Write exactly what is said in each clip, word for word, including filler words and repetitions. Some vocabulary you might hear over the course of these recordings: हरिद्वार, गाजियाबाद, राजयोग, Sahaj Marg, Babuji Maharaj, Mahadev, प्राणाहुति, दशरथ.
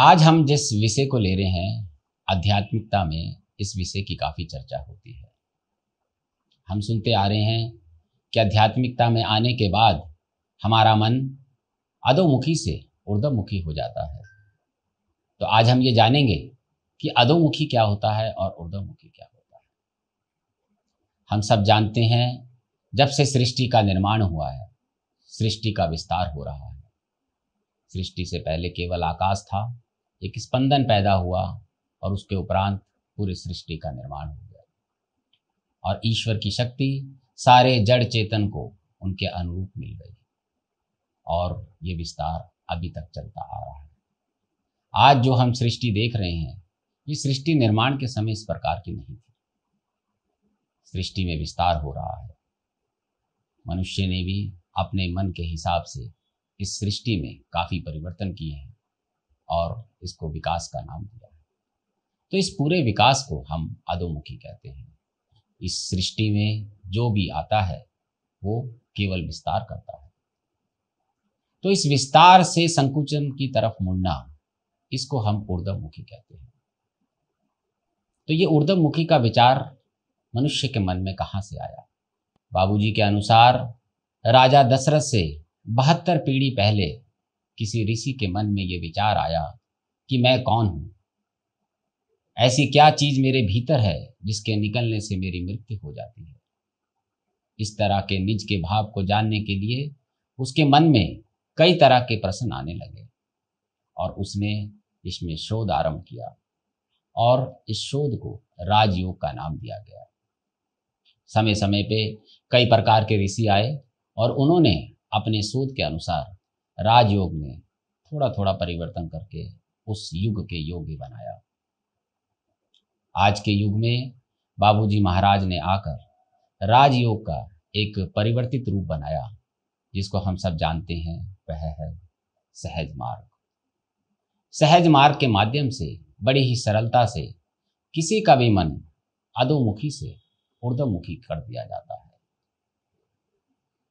आज हम जिस विषय को ले रहे हैं आध्यात्मिकता में, इस विषय की काफ़ी चर्चा होती है। हम सुनते आ रहे हैं कि आध्यात्मिकता में आने के बाद हमारा मन अधोमुखी से ऊर्ध्वमुखी हो जाता है। तो आज हम ये जानेंगे कि अधोमुखी क्या होता है और ऊर्ध्वमुखी क्या होता है। हम सब जानते हैं जब से सृष्टि का निर्माण हुआ है, सृष्टि का विस्तार हो रहा है। सृष्टि से पहले केवल आकाश था, एक स्पंदन पैदा हुआ और उसके उपरांत पूरी सृष्टि का निर्माण हो गया और ईश्वर की शक्ति सारे जड़ चेतन को उनके अनुरूप मिल गई और ये विस्तार अभी तक चलता आ रहा है। आज जो हम सृष्टि देख रहे हैं, ये सृष्टि निर्माण के समय इस प्रकार की नहीं थी। सृष्टि में विस्तार हो रहा है। मनुष्य ने भी अपने मन के हिसाब से इस सृष्टि में काफ़ी परिवर्तन किए हैं और इसको विकास का नाम दिया है। तो इस पूरे विकास को हम अधोमुखी कहते हैं। इस सृष्टि में जो भी आता है वो केवल विस्तार करता है। तो इस विस्तार से संकुचन की तरफ मुड़ना, इसको हम ऊर्ध्वमुखी कहते हैं। तो ये ऊर्ध्वमुखी का विचार मनुष्य के मन में कहाँ से आया? बाबूजी के अनुसार राजा दशरथ से बहत्तर पीढ़ी पहले किसी ऋषि के मन में ये विचार आया कि मैं कौन हूँ, ऐसी क्या चीज़ मेरे भीतर है जिसके निकलने से मेरी मृत्यु हो जाती है। इस तरह के निज के भाव को जानने के लिए उसके मन में कई तरह के प्रश्न आने लगे और उसने इसमें शोध आरंभ किया और इस शोध को राजयोग का नाम दिया गया। समय समय पे कई प्रकार के ऋषि आए और उन्होंने अपने शोध के अनुसार राजयोग में थोड़ा थोड़ा परिवर्तन करके उस युग के योगी बनाया। आज के युग में बाबूजी महाराज ने आकर राजयोग का एक परिवर्तित रूप बनाया, जिसको हम सब जानते हैं, वह है सहज मार्ग। सहज मार्ग के माध्यम से बड़ी ही सरलता से किसी का भी मन अधोमुखी से ऊर्ध्वमुखी कर दिया जाता है।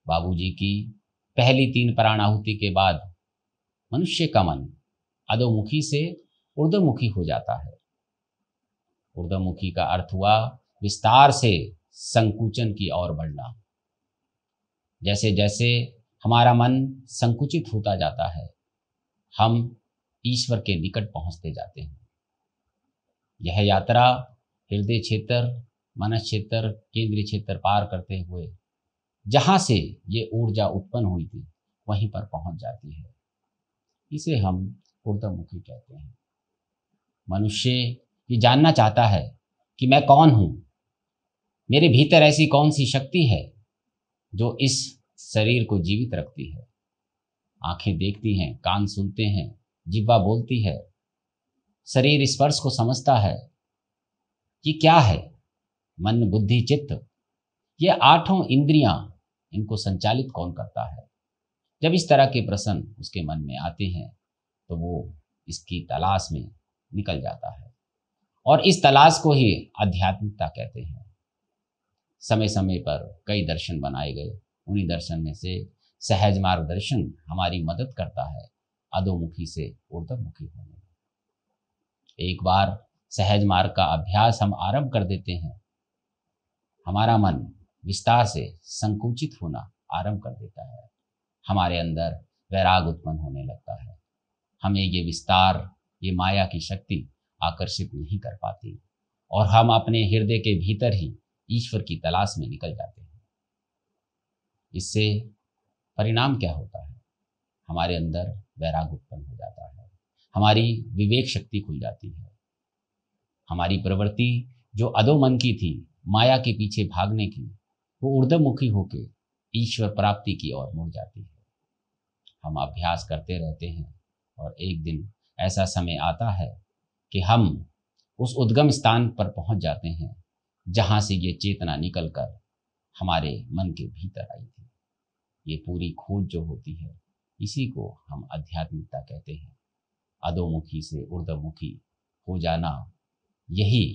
बाबूजी की पहली तीन प्राणाहुति के बाद मनुष्य का मन अधोमुखी से ऊर्ध्वमुखी हो जाता है। ऊर्ध्वमुखी का अर्थ हुआ विस्तार से संकुचन की ओर बढ़ना। जैसे जैसे हमारा मन संकुचित होता जाता है, हम ईश्वर के निकट पहुंचते जाते हैं। यह यात्रा हृदय क्षेत्र, मन क्षेत्र, केंद्रीय क्षेत्र पार करते हुए जहाँ से ये ऊर्जा उत्पन्न हुई थी वहीं पर पहुंच जाती है। इसे हम ऊर्ध्वमुखी कहते हैं। मनुष्य ये जानना चाहता है कि मैं कौन हूँ, मेरे भीतर ऐसी कौन सी शक्ति है जो इस शरीर को जीवित रखती है। आंखें देखती हैं, कान सुनते हैं, जिह्वा बोलती है, शरीर स्पर्श को समझता है। ये क्या है? मन, बुद्धि, चित्त, ये आठों इंद्रियां, इनको संचालित कौन करता है? जब इस तरह के प्रश्न उसके मन में आते हैं तो वो इसकी तलाश में निकल जाता है और इस तलाश को ही आध्यात्मिकता कहते हैं। समय समय पर कई दर्शन बनाए गए, उन्हीं दर्शन में से सहज मार्ग दर्शन हमारी मदद करता है अधोमुखी से ऊर्ध्वमुखी होने में। एक बार सहज मार्ग का अभ्यास हम आरंभ कर देते हैं, हमारा मन विस्तार से संकुचित होना आरंभ कर देता है। हमारे अंदर वैराग उत्पन्न होने लगता है। हमें ये विस्तार, ये माया की शक्ति आकर्षित नहीं कर पाती और हम अपने हृदय के भीतर ही ईश्वर की तलाश में निकल जाते हैं। इससे परिणाम क्या होता है? हमारे अंदर वैराग उत्पन्न हो जाता है, हमारी विवेक शक्ति खुल जाती है। हमारी प्रवृत्ति जो अधोमन की थी, माया के पीछे भागने की, वो ऊर्ध्वमुखी होके ईश्वर प्राप्ति की ओर मुड़ जाती है। हम अभ्यास करते रहते हैं और एक दिन ऐसा समय आता है कि हम उस उद्गम स्थान पर पहुंच जाते हैं जहाँ से ये चेतना निकलकर हमारे मन के भीतर आई थी। ये पूरी खोज जो होती है, इसी को हम आध्यात्मिकता कहते हैं। अधोमुखी से ऊर्ध्वमुखी हो जाना, यही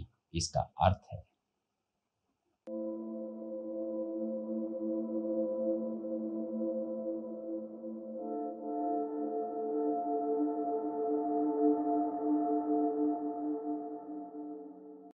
इसका अर्थ है।